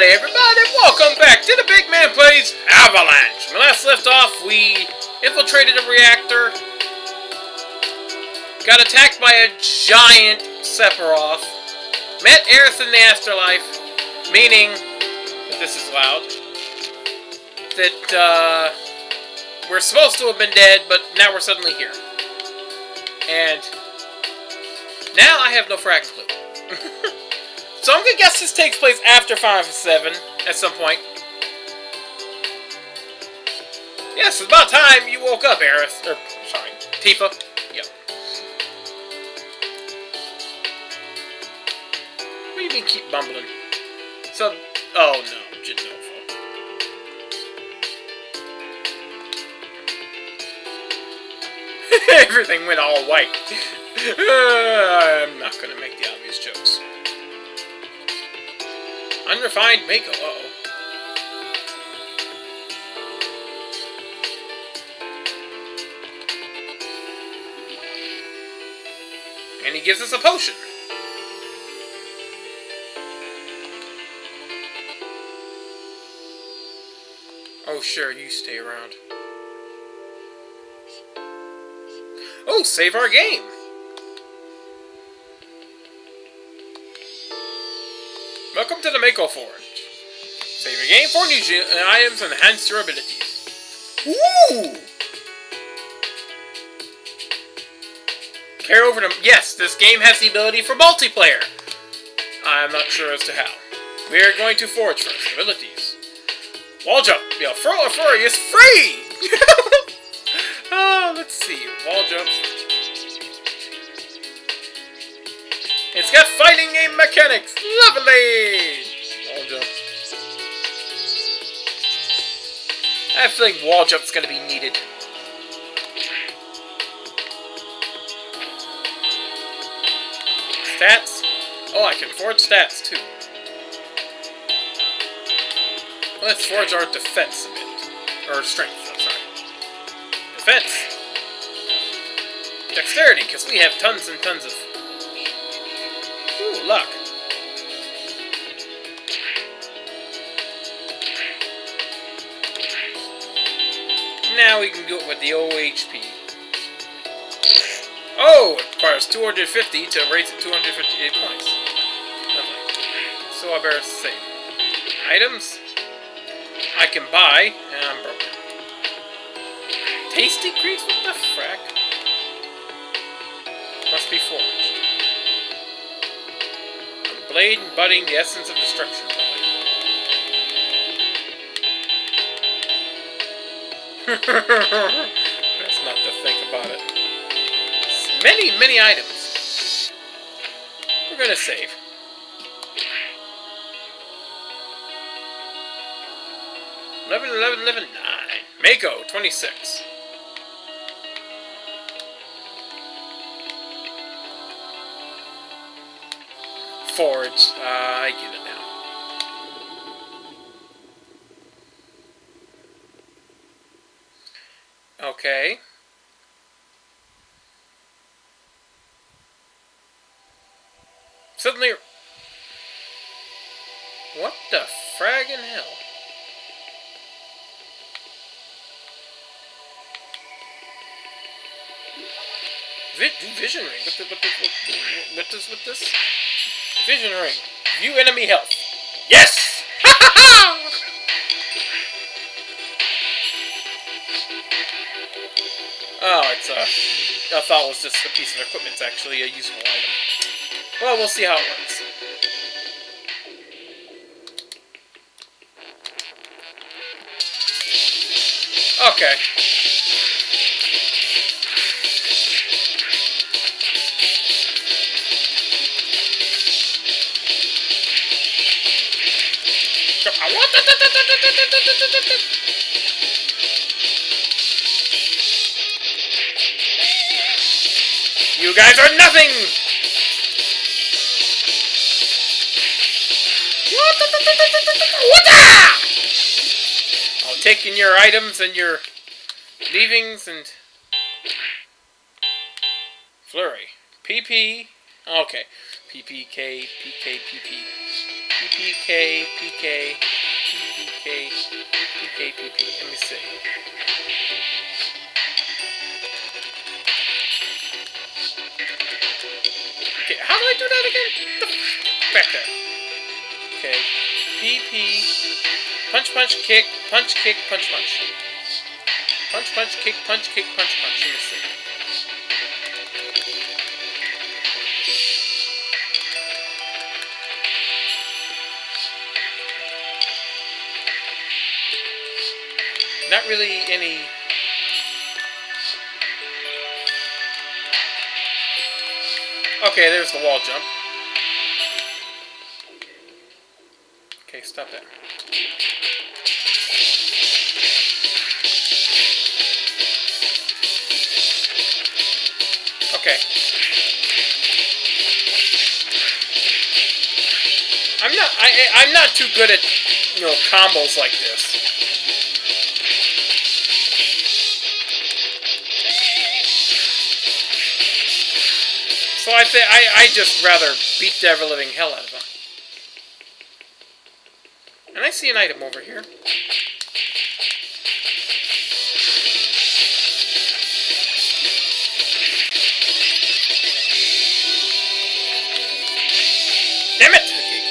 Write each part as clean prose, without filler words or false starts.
Howdy everybody, welcome back to the Big Man Plays Avalanche. When I last left off, we infiltrated a reactor, got attacked by a giant Sephiroth, met Aerith in the afterlife, meaning, if this is loud, that we're supposed to have been dead, but now we're suddenly here. And now I have no fragging clue. So I'm gonna guess this takes place after Final Fantasy VII at some point. Yes, it's about time you woke up, Aerith. Or, sorry, Tifa. Yep. What do you mean keep bumbling? So, oh no, Jenova. Everything went all white. I'm not gonna make the obvious jokes. Unrefined Mako, uh-oh. And he gives us a potion. Oh, sure, you stay around. Oh, save our game. Welcome to the Mako Forge. Save your game for new items and enhance your abilities. Woo! Carry over to... Yes, this game has the ability for multiplayer. I'm not sure as to how. We are going to forge first. Abilities. Wall jump. Yeah, furry is free! Let's see. Wall jump. It's got fighting game mechanics! Lovely! Wall jump. I have a feeling wall jump's gonna be needed. Stats? Oh, I can forge stats too. Let's forge our defense a bit. Or strength, I'm sorry. Defense. Dexterity, because we have tons and tons of... Ooh, luck. Now we can do it with the OHP. Oh, it requires 250 to raise it 258 points. Lovely. So I better save. Items I can buy, and I'm broken. Tasty creeps? What the frack? Must be forged. Blade and budding, the essence of destruction. That's not to think about it. It's many, many items. We're gonna save. Nine. Mako, 26. Forge. I get it now. Okay. Suddenly... What the fraggin' hell? Vision ring. What does... Vision ring. View enemy health. Yes! Ha ha ha! Oh, it's I thought it was just a piece of equipment. It's actually a usable item. Well, we'll see how it works. Okay. You guys are nothing. I'll take in your items and your leavings and flurry. PP. Okay. PPK PK PP. PK. Let me see. Okay, how do I do that again? Back there. Okay. PP. Punch, punch, kick. Punch, kick, punch, punch. Punch, punch, kick, punch, kick, punch, punch. Let me see. Not really any. Okay, there's the wall jump. Okay, stop that. Okay. I'm not too good at, you know, combos like this. So I just rather beat the ever-living hell out of them. And I see an item over here. Damn it! Okay.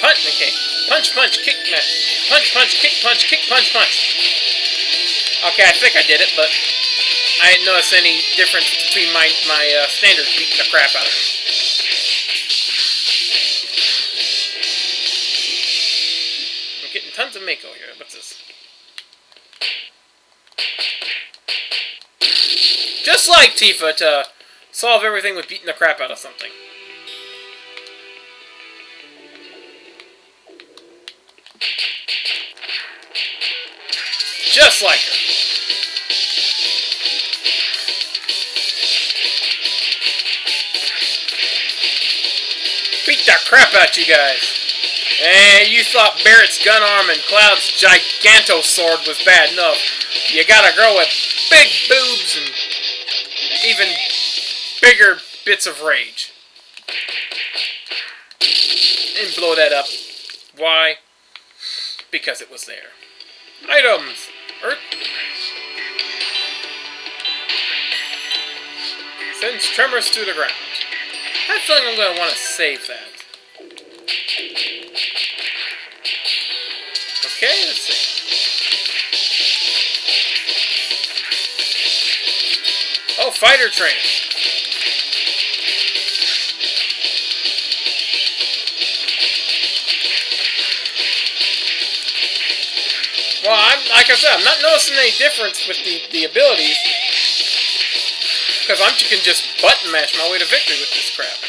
Punch, okay. Punch, punch, kick, punch, punch, kick, punch, kick, punch, punch. Okay, I think I did it, but I didn't notice any difference between my standard beating the crap out of it. I'm getting tons of Mako here. What's this? Just like Tifa, to solve everything with beating the crap out of something. Just like her. Beat the crap out, you guys. And you thought Barrett's gun arm and Cloud's giganto sword was bad enough. You got a girl with big boobs and even bigger bits of rage. And blow that up. Why? Because it was there. Items. Earth. Sends tremors to the ground. I have a feeling I'm going to want to save that. Okay, let's see. Oh, fighter train. Well, like I said, I'm not noticing any difference with the abilities. Because I can just button mash my way to victory with this crap.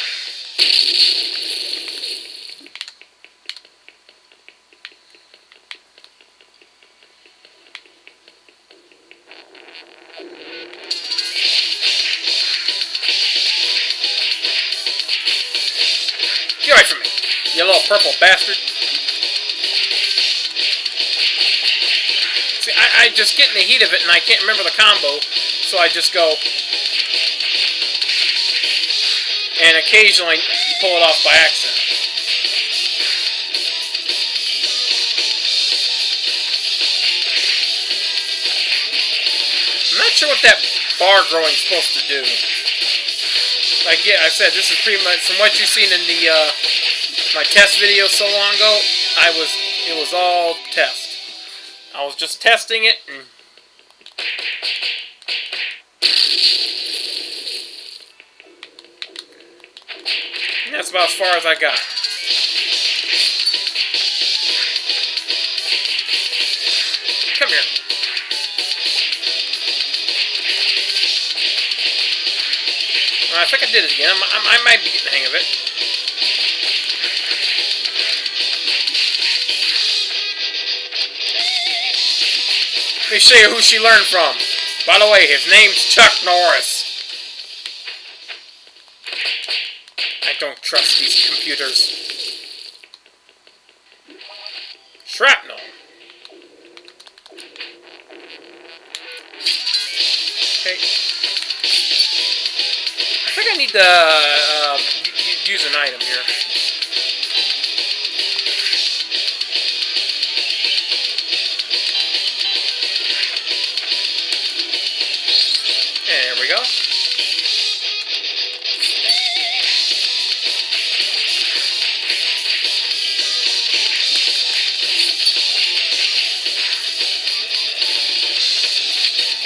Get away from me, you little purple bastard. See, I just get in the heat of it and I can't remember the combo, so I just go. And occasionally, you pull it off by accident. I'm not sure what that bar growing is supposed to do. Like, yeah, I said, this is pretty much, from what you've seen in the, my test video so long ago, it was all test. I was just testing it, and that's about as far as I got. Come here. Well, I think I did it again. I might be getting the hang of it. Let me show you who she learned from. By the way, his name's Chuck Norris. Don't trust these computers. Shrapnel. Okay. I think I need to use an item here.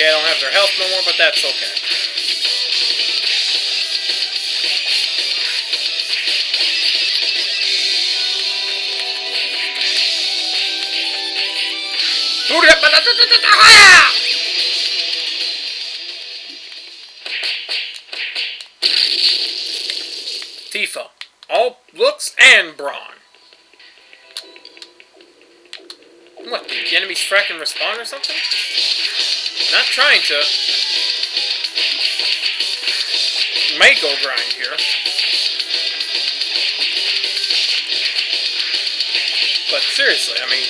Okay, I don't have their health no more, but that's okay. Tifa, all looks and brawn. What, did the enemies fracking respawn or something? Not trying to. Mako grind here. But seriously, I mean.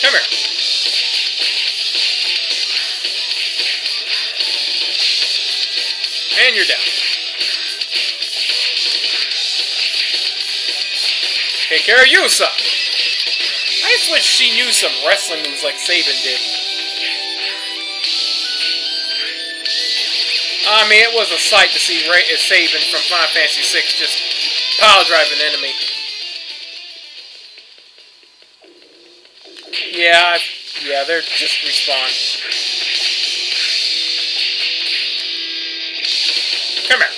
Come here. And you're down. Take care of you, son. I just wish she knew some wrestling moves like Sabin did. I mean, it was a sight to see Sabin from Final Fantasy VI just pile-drive an enemy. Yeah, they're just respawn. Come here.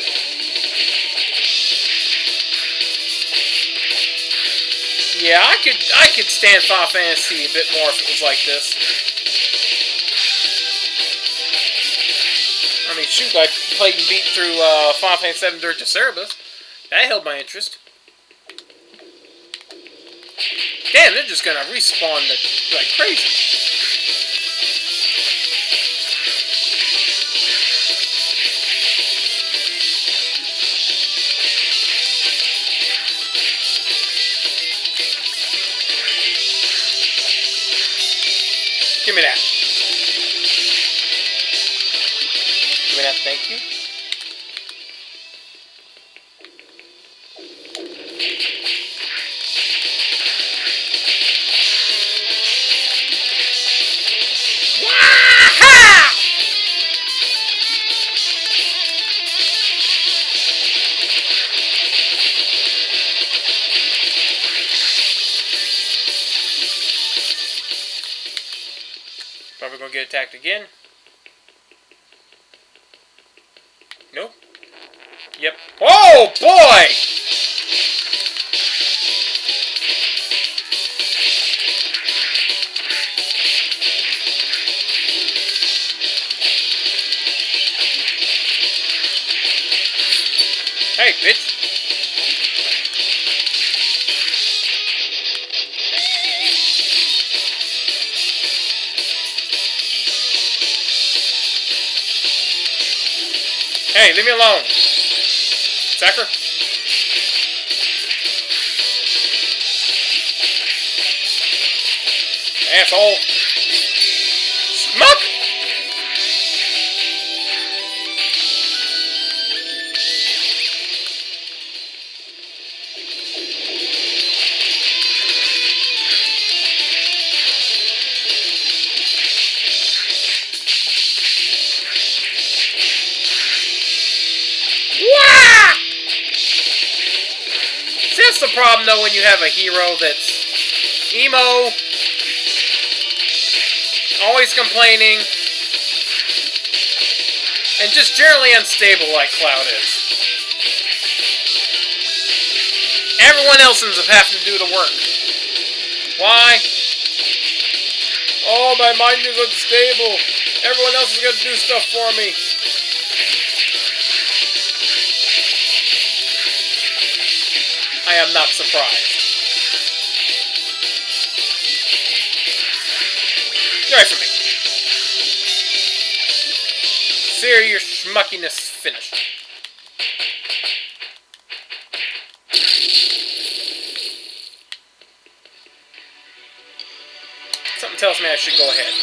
Yeah, I could stand Final Fantasy a bit more if it was like this. I mean, shoot, I played and beat through Final Fantasy VII Dirge of Cerebus. That held my interest. Damn, they're just gonna respawn like crazy. Give me that. Give me that, thank you. Probably gonna get attacked again. Nope. Yep. Oh boy! Hey, bitch. Hey, leave me alone. Zacker? Asshole. Smuck! That's the problem, though, when you have a hero that's emo, always complaining, and just generally unstable like Cloud is. Everyone else ends up having to do the work. Why? Oh, my mind is unstable. Everyone else is going to do stuff for me. I am not surprised. Get away from me. See your schmuckiness finished. Something tells me I should go ahead.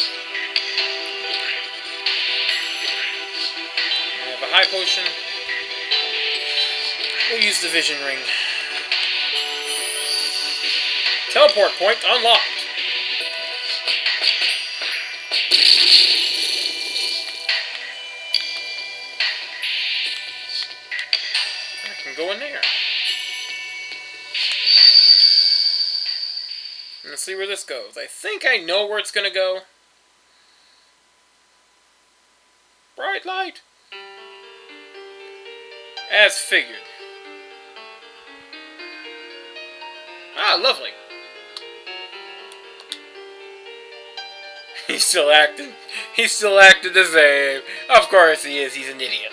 I have a high potion. We'll use the vision ring. Teleport point unlocked. Let's see where this goes. I think I know where it's going to go. Bright light. As figured. Ah, lovely. He's still acting. He's still acting the same. Of course he is. He's an idiot.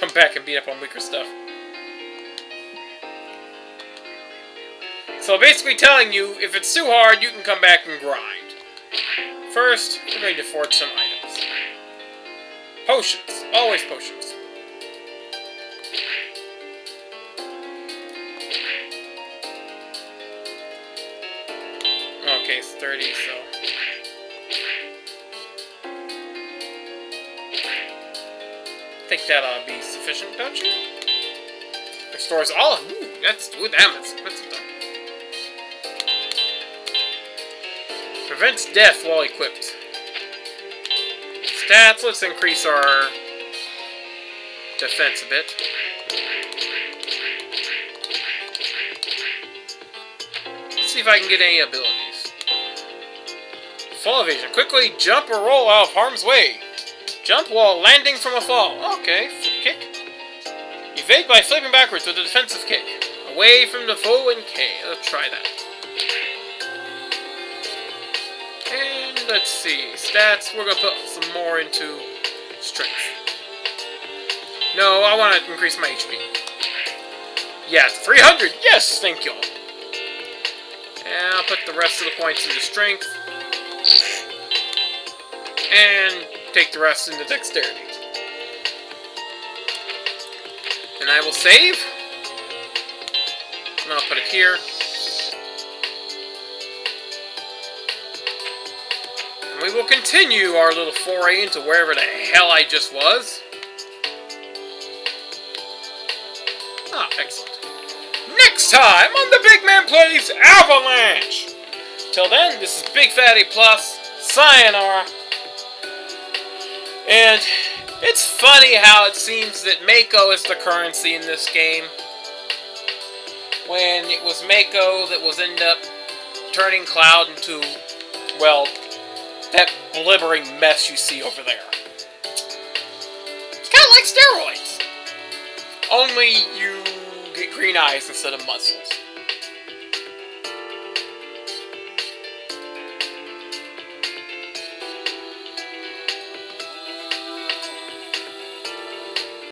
Come back and beat up on weaker stuff. So basically telling you, if it's too hard, you can come back and grind. First, we're going to forge some items. Potions. Always potions. Okay, it's 30, so... I think that ought to be sufficient, don't you? Restores all of... Ooh, that's... Ooh, damn, that's expensive, though. Prevents death while equipped. Stats, let's increase our... defense a bit. Let's see if I can get any abilities. Fall evasion. Quickly jump or roll out of harm's way. Jump while landing from a fall. Okay, kick. Evade by flipping backwards with a defensive kick. Away from the foe and K. Let's try that. And let's see. Stats, we're going to put some more into strength. No, I want to increase my HP. Yeah, 300! Yes, thank you all. And I'll put the rest of the points into strength. And... take the rest into dexterity. And I will save. And I'll put it here. And we will continue our little foray into wherever the hell I just was. Ah, excellent. Next time on The Big Man Plays Avalanche! Till then, this is Big Fatty Plus. Sayonara. And it's funny how it seems that Mako is the currency in this game. When it was Mako that was end up turning Cloud into, well, that blibbering mess you see over there. It's kind of like steroids. Only you get green eyes instead of muscles.